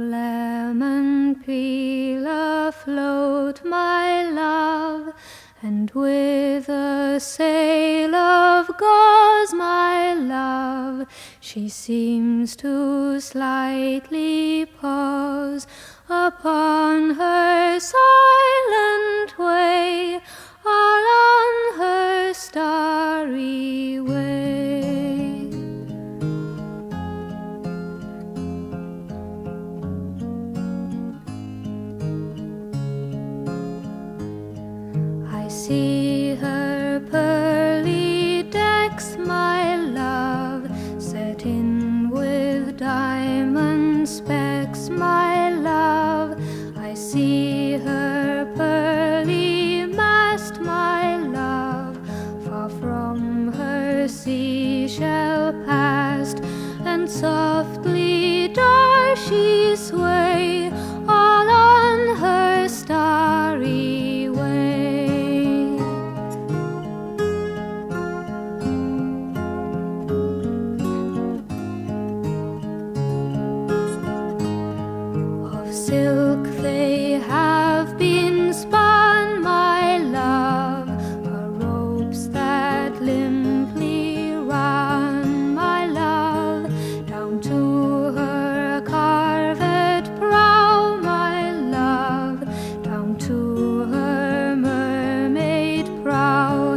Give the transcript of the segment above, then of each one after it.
lemon peel afloat, my love, and with a sail of gauze, my love, she seems to slightly pause upon her silent way, all on her starry way. I see her pearly decks, my love, set in with diamond specks, my love. I see her pearly mast, my love, far from her seashell past, and softly does she sway, all on her starry way. Of silk they have been spun, my love, her ropes that limply run, my love, down to her carved prow, my love, down to her mermaid prow,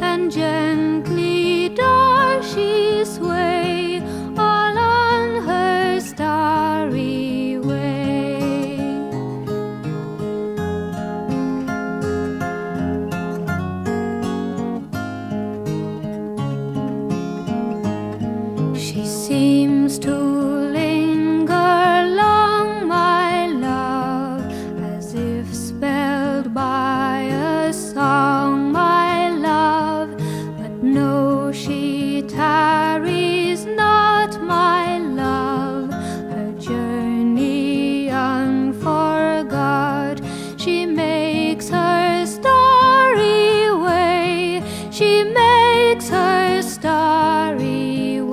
and gently does she sway, all on her starry way. She seems to linger long, my love, as if spelled by a song, my love, but no, she tarries not, my love, her journey unforgot, she makes her starry way, she makes her starry way.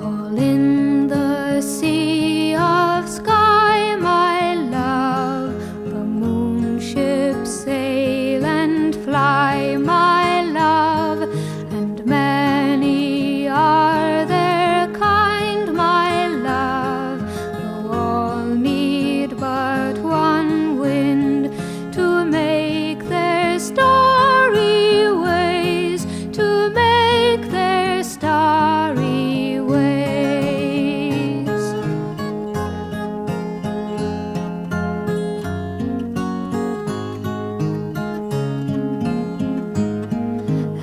All in the sea of sky, my love, the moon ships sail and fly, my love, and many are their kind, my love, who all need but one wind to make their starry ways, to make their starry ways.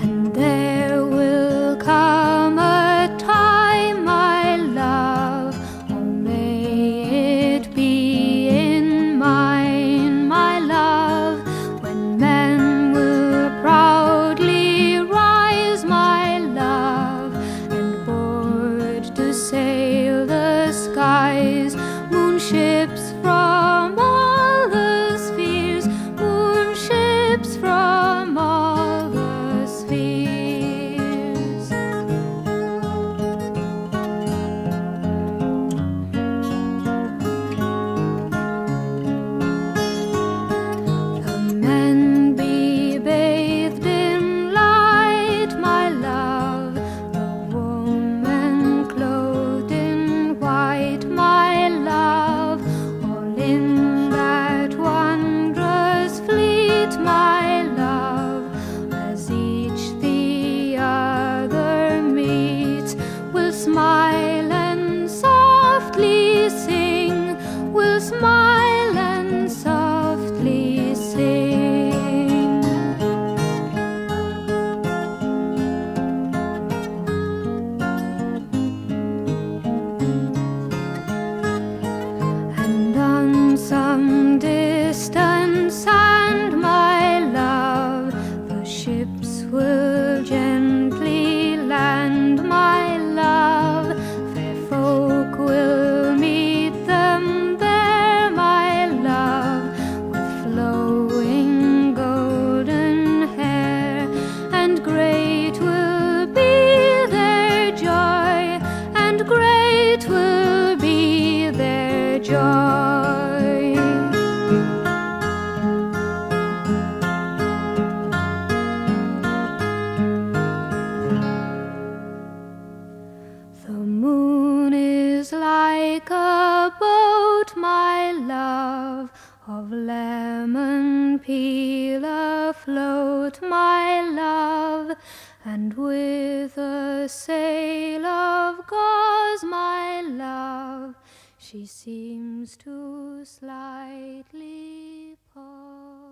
And there will come a time, my love, oh, may it be in mine, my love, when men will proudly rise, my love, and board to sail the skies, moon ships from all the spheres, moon ships from all the spheres. The men be bathed in light, my love, the woman clothed in white, my love, all joy. The moon is like a boat, my love, of lemon peel afloat, my love, and with a sail of gauze, my love, she seems to slightly pause.